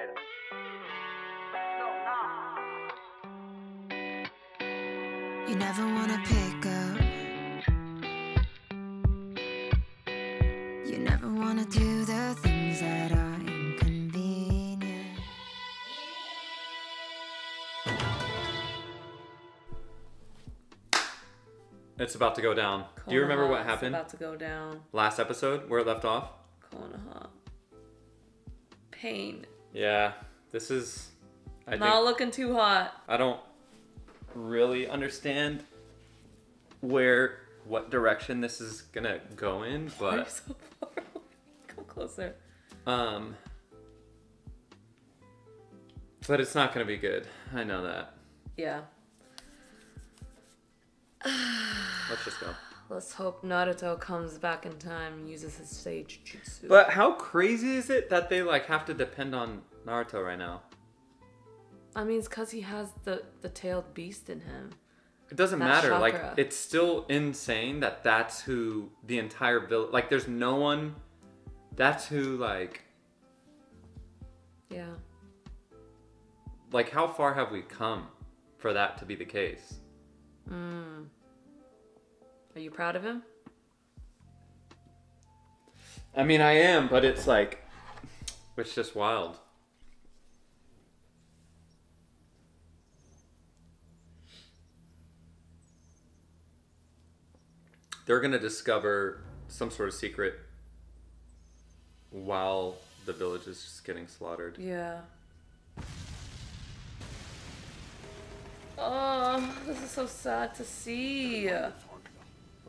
later. You never want to pick up. You never want to do the things that are inconvenient. It's about to go down. Do you remember what happened? It's about to go down. Last episode, where it left off? Pain. Yeah, this is... Not looking too hot. I don't really understand what direction this is gonna go in, but you're so far away. Come closer. But it's not gonna be good. I know that. Yeah. Let's just go. Let's hope Naruto comes back in time and uses his sage jutsu. But how crazy is it that they like have to depend on Naruto right now? I mean, it's because he has the tailed beast in him. It doesn't matter. Chakra. Like, it's still insane that that's who the entire village... Like, there's no one... That's who, like... Yeah. Like, how far have we come for that to be the case? Mm. Are you proud of him? I mean, I am, but it's like... It's just wild. They're going to discover some sort of secret while the village is just getting slaughtered. Yeah. Oh, this is so sad to see.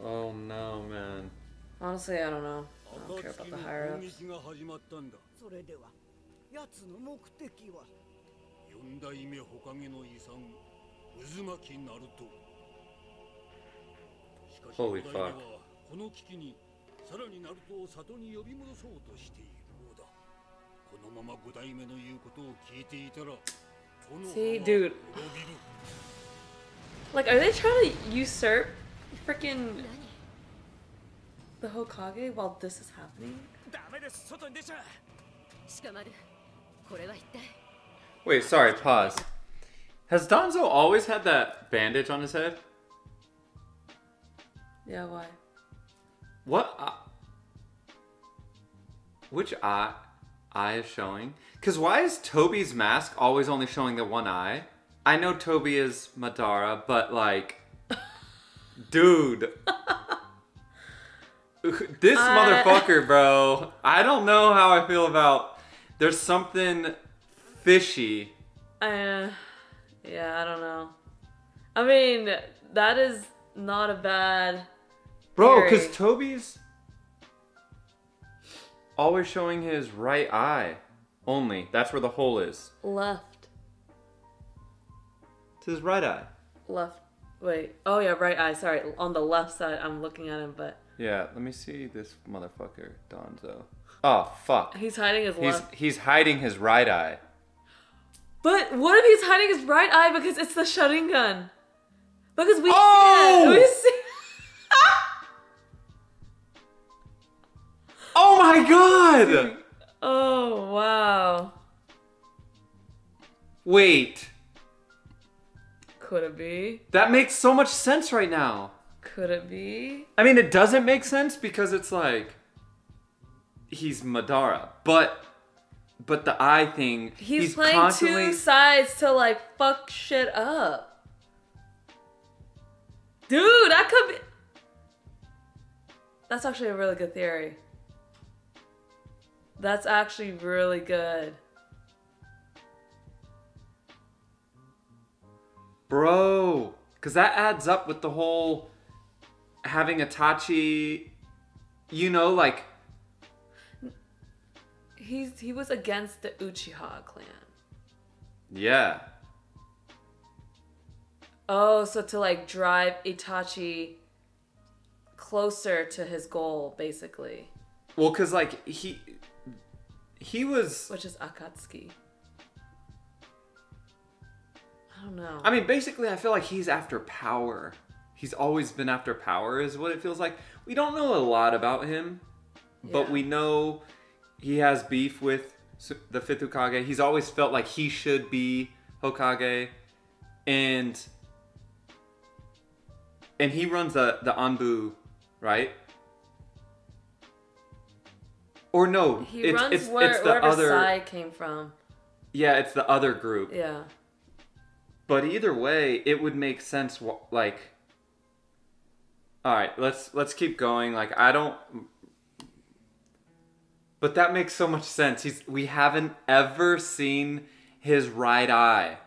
Oh no, man. Honestly, I don't know. I don't care about the higher-ups. Holy fuck. See, dude. Like, are they trying to usurp freaking the Hokage while this is happening? Wait, sorry, pause. Has Danzo always had that bandage on his head? Yeah, why? What which eye is showing? Because why is Tobi's mask always only showing the one eye? I know Tobi is Madara, but like... dude. This motherfucker, bro. I don't know how I feel about... There's something fishy. Yeah, I don't know. I mean, that is not a bad... Bro, because Tobi's always showing his right eye only. That's where the hole is. Left. It's his right eye. Left. Wait. Oh, yeah, right eye. Sorry. On the left side, I'm looking at him, but... Yeah, let me see this motherfucker, Danzo. Oh, fuck. He's hiding his left. He's hiding his right eye. But what if he's hiding his right eye because it's the Sharingan? Because we see it. We see it. Oh my god! Oh wow. Wait. Could it be? That makes so much sense right now. Could it be? I mean, it doesn't make sense because it's like he's Madara, but the eye thing. He's playing constantly... two sides to like fuck shit up. Dude, that could be. That's actually a really good theory. That's actually really good. Bro, because that adds up with the whole having Itachi, you know, like... He was against the Uchiha clan. Yeah. Oh, so to like drive Itachi closer to his goal, basically. Well, because like he was, which is Akatsuki. I don't know. I mean, basically, I feel like he's after power. He's always been after power, is what it feels like. We don't know a lot about him, but we know he has beef with the fifth Hokage. He's always felt like he should be Hokage, and he runs the Anbu, right? Or no, he runs where the other Sai came from. Yeah, it's the other group. Yeah. But either way, it would make sense. Like, all right, let's keep going. Like, I don't. But that makes so much sense. We haven't ever seen his right eye,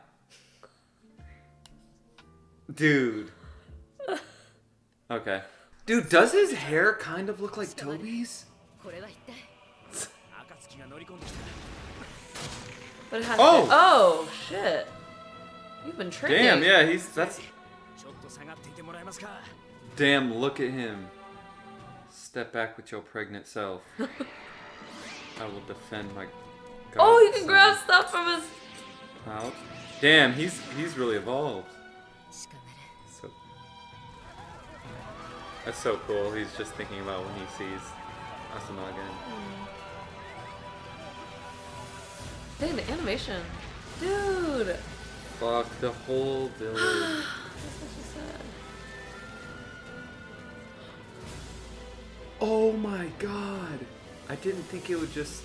dude. Okay, dude. Does his hair kind of look like Tobi's? But it has to, oh shit! You've been tricked. Damn. Yeah, that's. Damn. Look at him. Step back with your pregnant self. I will defend my. God, oh, you can grab stuff from his. Wow. Damn, he's really evolved. So, that's so cool. He's just thinking about when he sees Asuma again. Mm. Dang, the animation, dude. Fuck the whole village. That's what she said. Oh my god. I didn't think it would just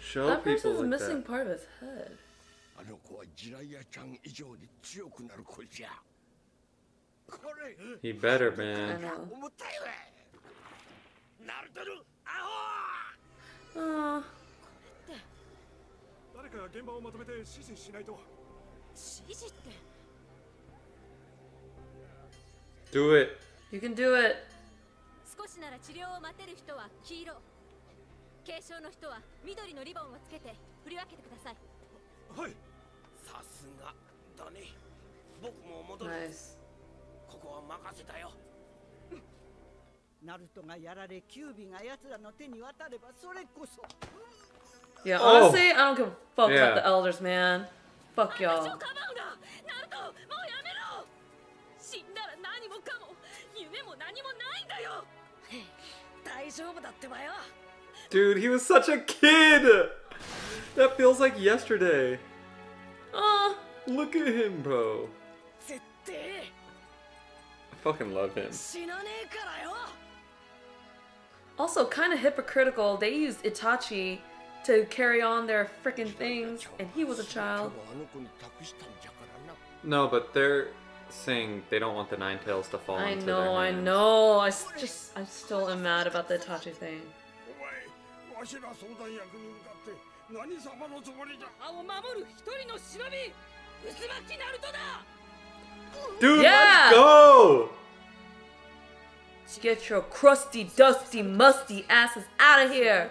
show that people like that. That person's missing part of his head. He better, man. I know. Do it. You can do it. Nice. Yeah, honestly, I don't give a fuck about the elders, man. Fuck y'all. Dude, he was such a kid! That feels like yesterday. Oh, look at him, bro. I fucking love him. Also, kind of hypocritical, they used Itachi to carry on their freaking things, and he was a child. No, but they're saying they don't want the Nine Tails to fall into their hands. I know, I still am mad about the Itachi thing. Dude, let's go! Get your crusty, dusty, musty asses out of here!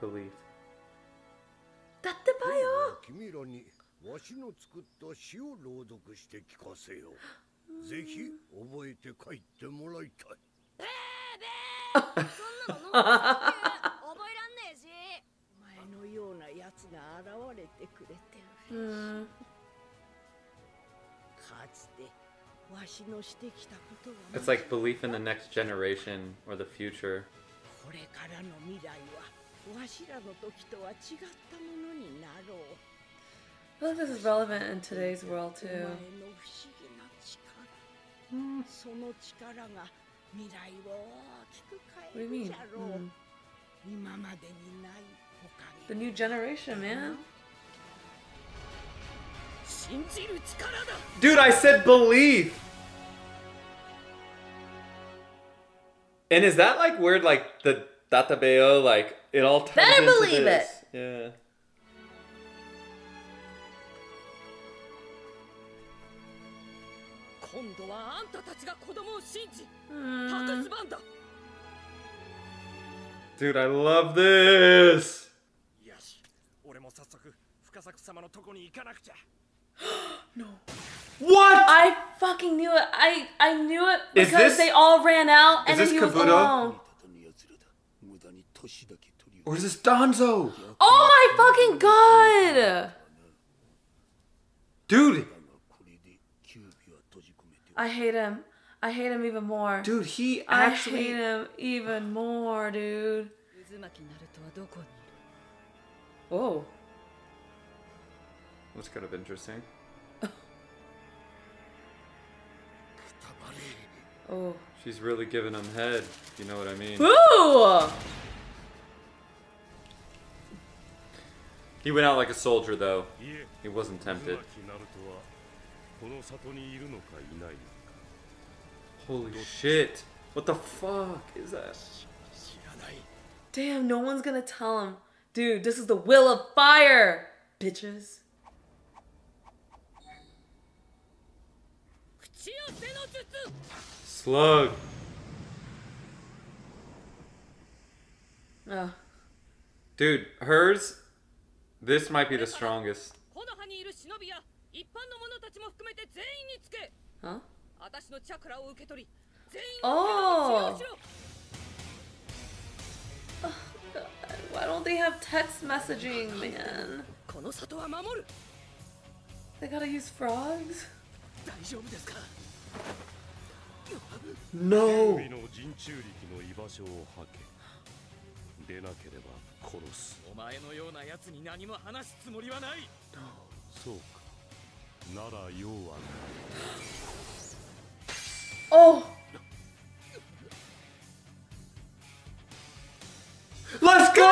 Believe. It's like belief in the next generation or the future. I feel like this is relevant in today's world too. What do you mean? The new generation, man. Dude, I said believe. And is that like where like the databeo, like it all ties into this? Better believe it. Yeah. Dude, I love this. No. What? I fucking knew it. I knew it because they all ran out and then he was alone. Or is this Danzo? Oh my fucking god! Dude! I hate him. I hate him even more. Dude, he actually... I hate him even more, dude. Whoa. That's kind of interesting. Oh. She's really giving him head, if you know what I mean. Ooh! He went out like a soldier, though. He wasn't tempted. Holy shit. What the fuck is that? Damn, no one's gonna tell him. Dude, this is the will of fire, bitches. Slug. Oh. Dude, hers? This might be the strongest. Huh? Oh! Oh God. Why don't they have text messaging, man? They gotta use frogs? No! Oh! Let's go!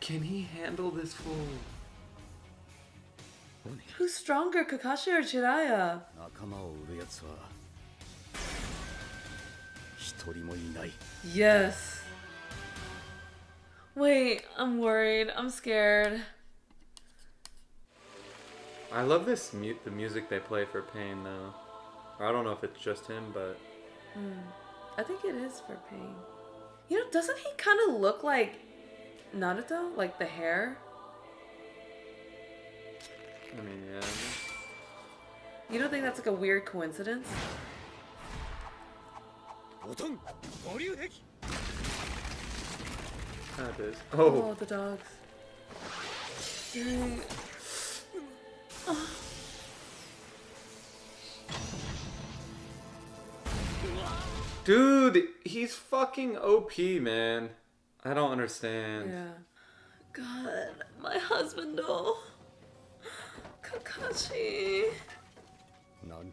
Can he handle this fool? Who's stronger, Kakashi or Jiraiya? Yes. Wait, I'm worried. I'm scared. I love this the music they play for Pain, though. I don't know if it's just him, but... I think it is for Pain. You know, doesn't he kind of look like Naruto? Like the hair? I mean, yeah. You don't think that's like a weird coincidence? That is. Oh, the dogs. Dang. Dude, he's fucking OP, man. I don't understand. Yeah. God, my husband, oh. Kakashi. Whoa.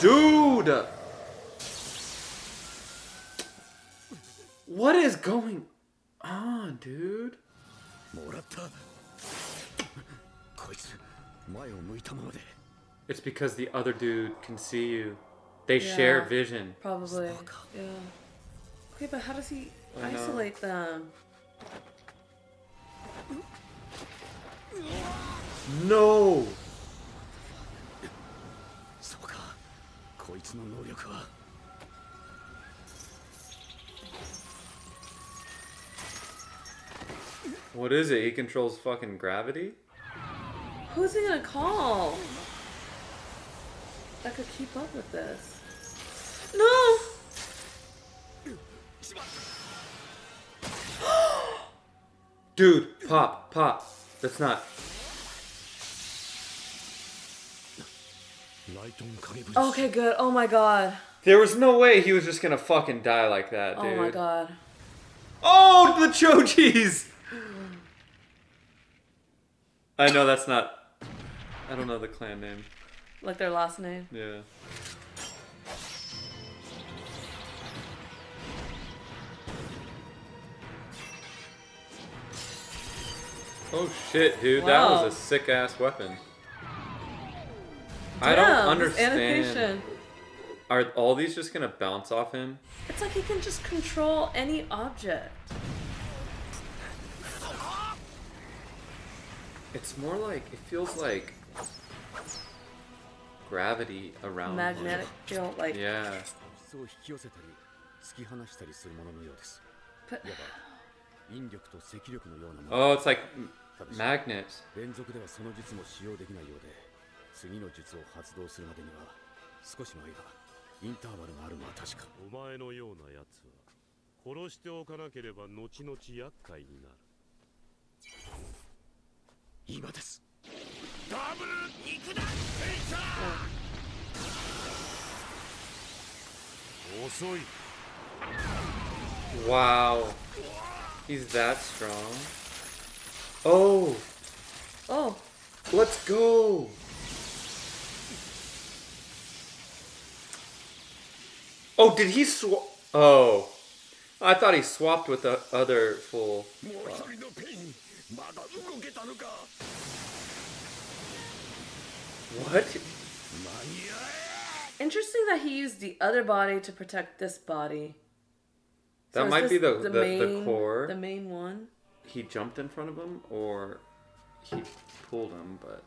Dude! What is going on, dude? It's because the other dude can see you. They share vision. Probably. Yeah. Okay, but how does he isolate them? No! What is it? He controls fucking gravity? Who's he gonna call? I could keep up with this. No! Dude, pop, pop. That's not. Okay, good. Oh my god. There was no way he was just gonna fucking die like that, dude. Oh my god. Oh, the Chojis! I know that's not. I don't know the clan name. Like their last name? Yeah. Oh shit, dude. Wow. That was a sick ass weapon. Damn, I don't understand. Are all these just gonna bounce off him? It's like he can just control any object. It's more like, it feels like gravity around magnetic field, like. Yeah. But... Oh, it's like magnets. 次の術を発動するまでには少しの間インターバルがあるのは確か。お前のようなやつは殺しておかなければ後々厄介になる。今です。ダブル肉弾フェイサー。遅い。Wow, he's that strong. Oh, oh, let's go. Oh, did he swap? Oh, I thought he swapped with the other fool. What? Interesting that he used the other body to protect this body. That so might be the core. The main one. He jumped in front of him, or he pulled him, but...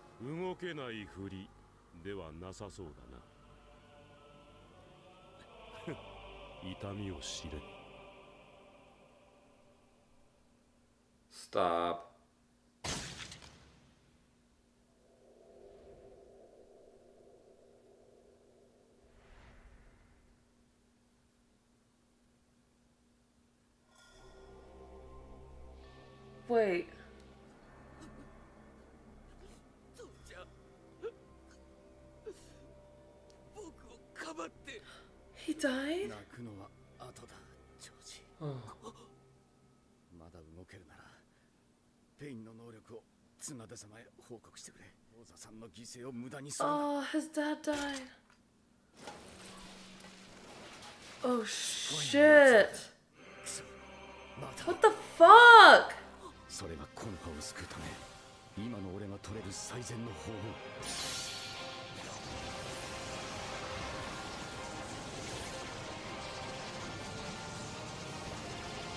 Stop. Wait. He died? Oh. Oh, his dad died. Oh, shit. What the fuck?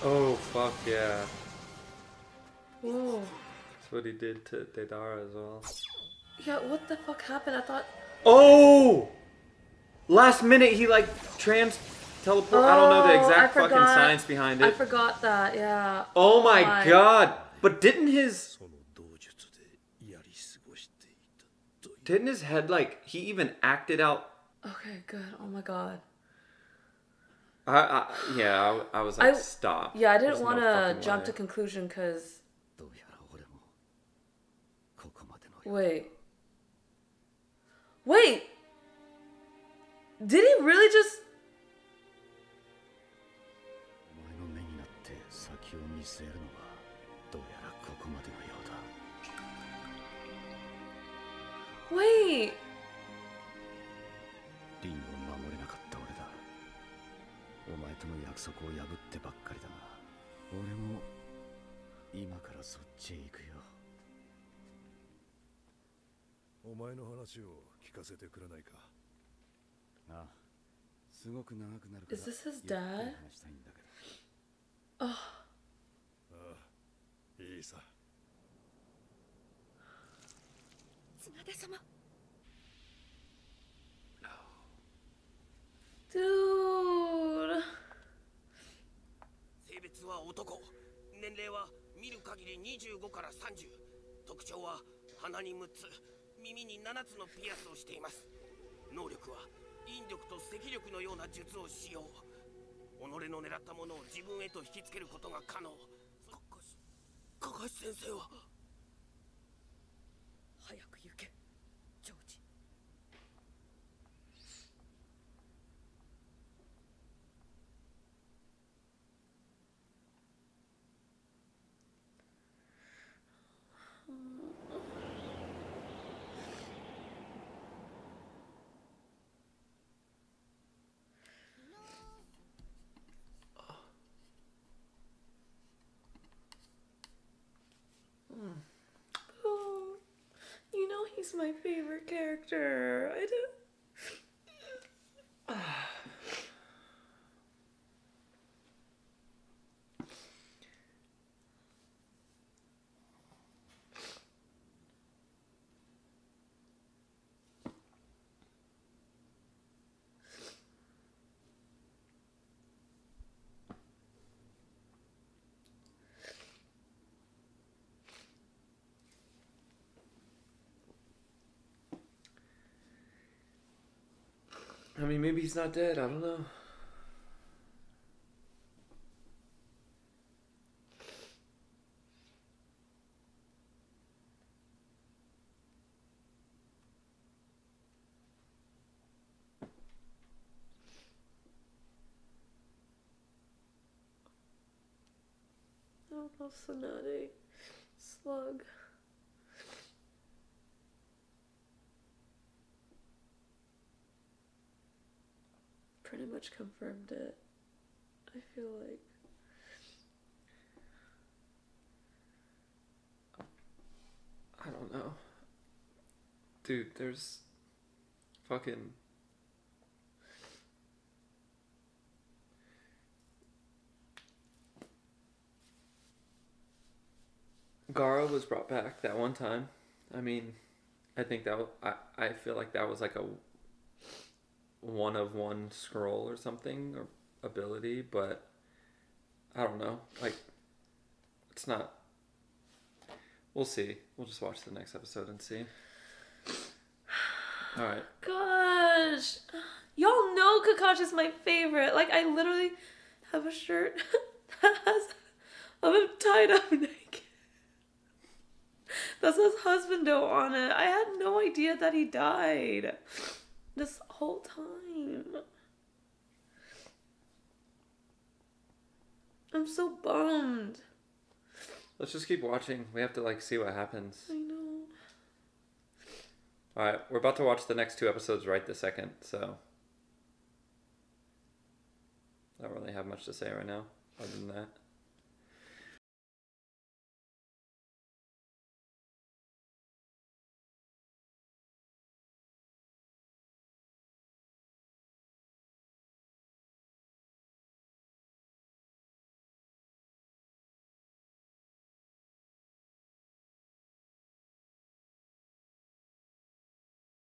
Oh, fuck yeah. Whoa. That's what he did to Deidara as well. Yeah, what the fuck happened? I thought... Oh! Last minute he like teleport. Oh, I don't know the exact fucking science behind it. I forgot that, yeah. Oh my god! But didn't his head, like, he even acted out? Okay, good. Oh my god. I was like, stop. Yeah, I didn't want to jump to conclusion because... Wait. Wait! Did he really just... Wait. Is this his dad? Oh. Dude. He's my favorite character. I don't... I mean, maybe he's not dead. I don't know. Oh, no, Tsunade. Slug. Pretty much confirmed it, I feel like. I don't know. Dude, there's fucking... Gaara was brought back that one time. I mean, I think that... I feel like that was like a... one of one scroll or something or ability, but I don't know. Like, it's not. We'll see. We'll just watch the next episode and see. All right. Gosh, y'all know Kakashi is my favorite. Like, I literally have a shirt that has of him tied up naked. That says "husbando" on it. I had no idea that he died. This whole time. I'm so bummed. Let's just keep watching. We have to, like, see what happens. I know. All right, we're about to watch the next two episodes right this second, so I don't really have much to say right now other than that.